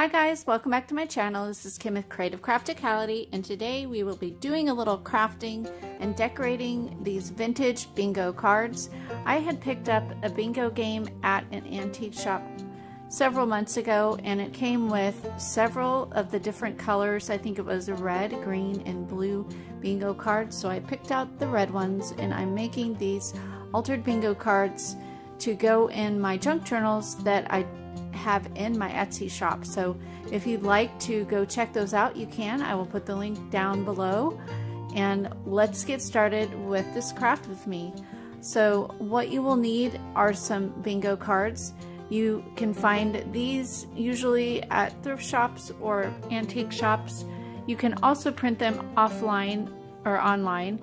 Hi guys, welcome back to my channel. This is Kim with Creative Crafticality, and today we will be doing a little crafting and decorating these vintage bingo cards. I had picked up a bingo game at an antique shop several months ago, and it came with several of the different colors. I think it was a red, green, and blue bingo cards, so I picked out the red ones, and I'm making these altered bingo cards to go in my junk journals that I have in my Etsy shop. So if you'd like to go check those out, you can. I will put the link down below, and let's get started with this craft with me. So what you will need are some bingo cards. You can find these usually at thrift shops or antique shops. You can also print them offline or online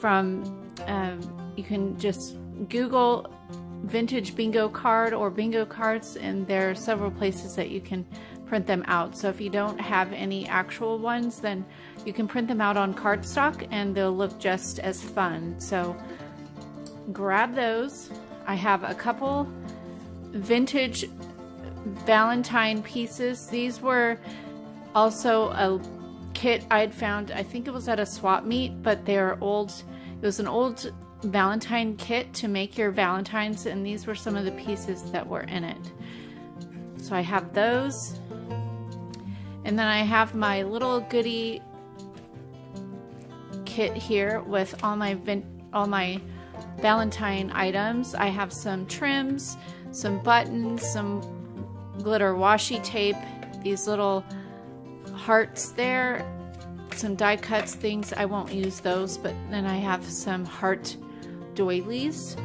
from, you can just Google vintage bingo card or bingo cards, and there are several places that you can print them out. So if you don't have any actual ones, then you can print them out on cardstock and they'll look just as fun. So grab those. I have a couple vintage Valentine pieces. These were also a kit I'd found, I think it was at a swap meet, but they're old. It was an old Valentine kit to make your Valentines, and these were some of the pieces that were in it. So I have those, and then I have my little goodie kit here with all my Valentine items. I have some trims, some buttons, some glitter washi tape, these little hearts there, some die cuts things. I won't use those, but then I have some heart doilies.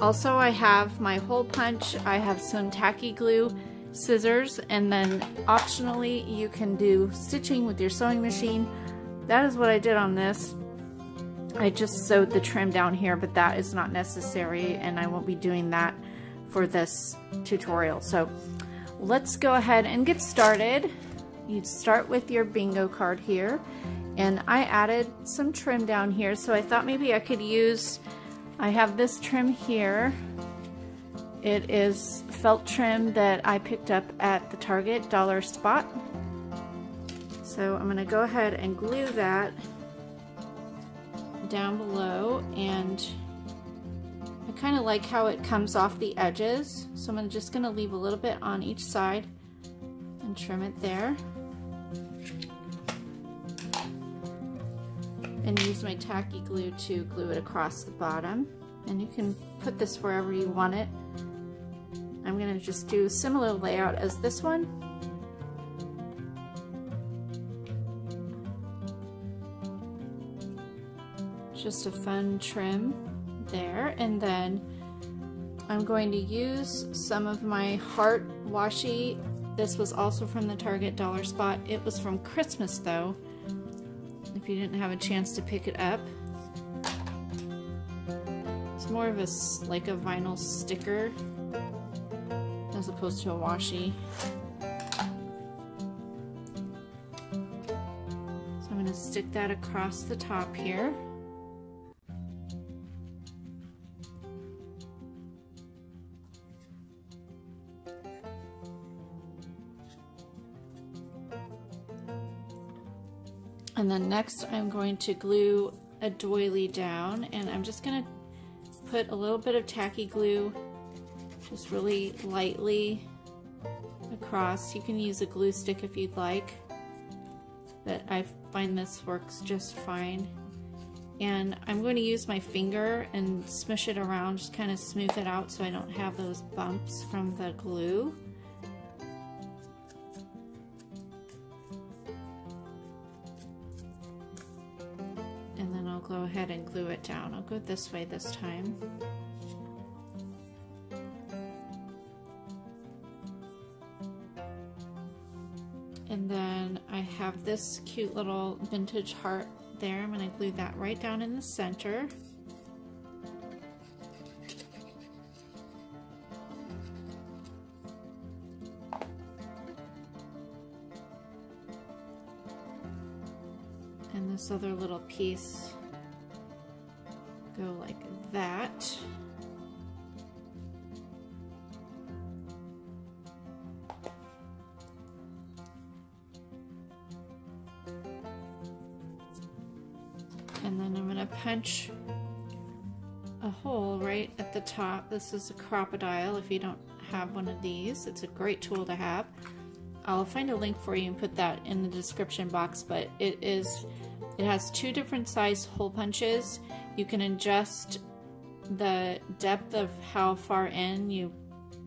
Also, I have my hole punch, I have some tacky glue, scissors, and then optionally you can do stitching with your sewing machine. That is what I did on this. I just sewed the trim down here, but that is not necessary, and I won't be doing that for this tutorial. So let's go ahead and get started. You'd start with your bingo card here, and I added some trim down here, so I thought maybe I could use, I have this trim here. It is felt trim that I picked up at the Target dollar spot. So I'm gonna go ahead and glue that down below, and I kind of like how it comes off the edges, so I'm just gonna leave a little bit on each side and trim it there. And use my tacky glue to glue it across the bottom. And you can put this wherever you want it. I'm going to just do a similar layout as this one. Just a fun trim there. And then I'm going to use some of my heart washi. This was also from the Target dollar spot. It was from Christmas though, if you didn't have a chance to pick it up. It's more of a, like a vinyl sticker as opposed to a washi. So I'm going to stick that across the top here. And then next I'm going to glue a doily down, and I'm just going to put a little bit of tacky glue just really lightly across. You can use a glue stick if you'd like, but I find this works just fine. And I'm going to use my finger and smush it around, just kind of smooth it out so I don't have those bumps from the glue. Go ahead and glue it down. I'll go this way this time. And then I have this cute little vintage heart there. I'm going to glue that right down in the center. And this other little piece, go like that. punch a hole right at the top. This is a crop-a-dile. If you don't have one of these, it's a great tool to have. I'll find a link for you and put that in the description box, but it has two different size hole punches. You can adjust the depth of how far in you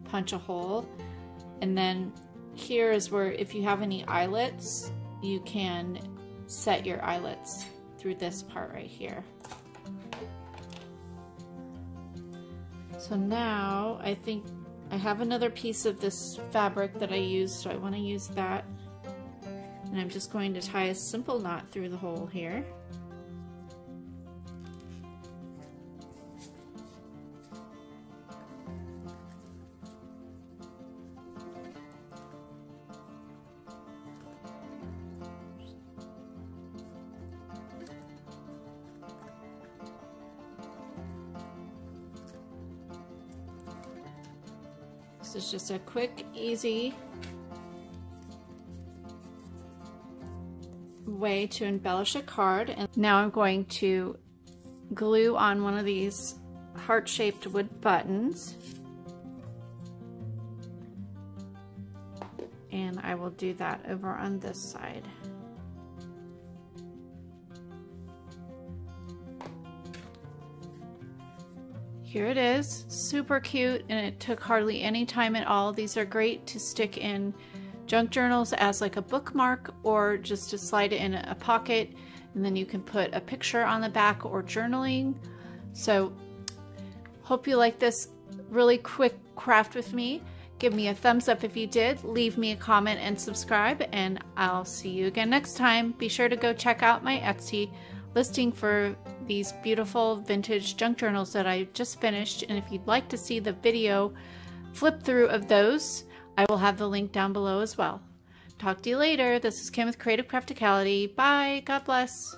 punch a hole, and then here is where, if you have any eyelets, you can set your eyelets through this part right here. So now I think I have another piece of this fabric that I used, so I want to use that, and I'm just going to tie a simple knot through the hole here. It's just a quick, easy way to embellish a card. And now I'm going to glue on one of these heart-shaped wood buttons, and I will do that over on this side. Here it is, super cute, and it took hardly any time at all. These are great to stick in junk journals as like a bookmark, or just to slide it in a pocket, and then you can put a picture on the back or journaling. So hope you like this really quick craft with me. Give me a thumbs up if you did, leave me a comment and subscribe, and I'll see you again next time. Be sure to go check out my Etsy listing for these beautiful vintage junk journals that I just finished, and if you'd like to see the video flip through of those, I will have the link down below as well. Talk to you later. This is Kim with Creative Crafticality. Bye. God bless.